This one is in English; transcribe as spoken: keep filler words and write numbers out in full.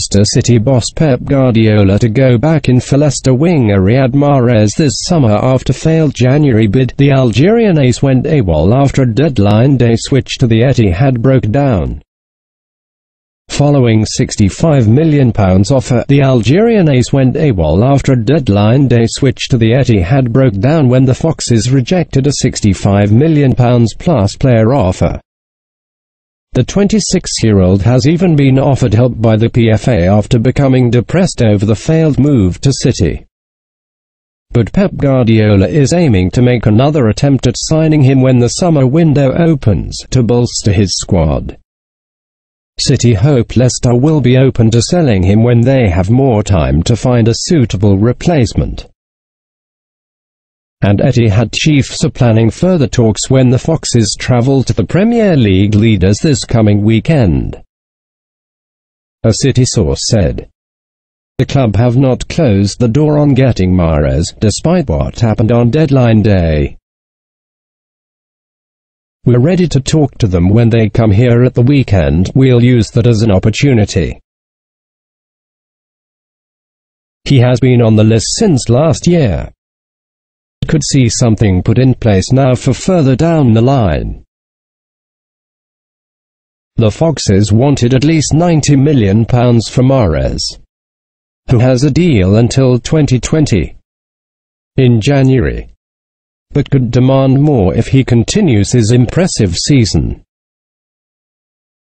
Manchester City boss Pep Guardiola to go back in for Leicester winger Riyad Mahrez this summer after failed January bid. The Algerian ace went AWOL after a deadline day switch to the Etihad broke down. Following sixty-five million pounds offer, the Algerian ace went AWOL after a deadline day switch to the Etihad broke down when the Foxes rejected a sixty-five million pounds plus player offer. The twenty-six-year-old has even been offered help by the P F A after becoming depressed over the failed move to City. But Pep Guardiola is aiming to make another attempt at signing him when the summer window opens, to bolster his squad. City hope Leicester will be open to selling him when they have more time to find a suitable replacement. And Etihad chiefs are planning further talks when the Foxes travel to the Premier League leaders this coming weekend. A City source said, "The club have not closed the door on getting Mahrez, despite what happened on deadline day. We're ready to talk to them when they come here at the weekend. We'll use that as an opportunity. He has been on the list since last year. Could see something put in place now for further down the line." The Foxes wanted at least ninety million pounds for Mahrez, who has a deal until twenty twenty in January, but could demand more if he continues his impressive season.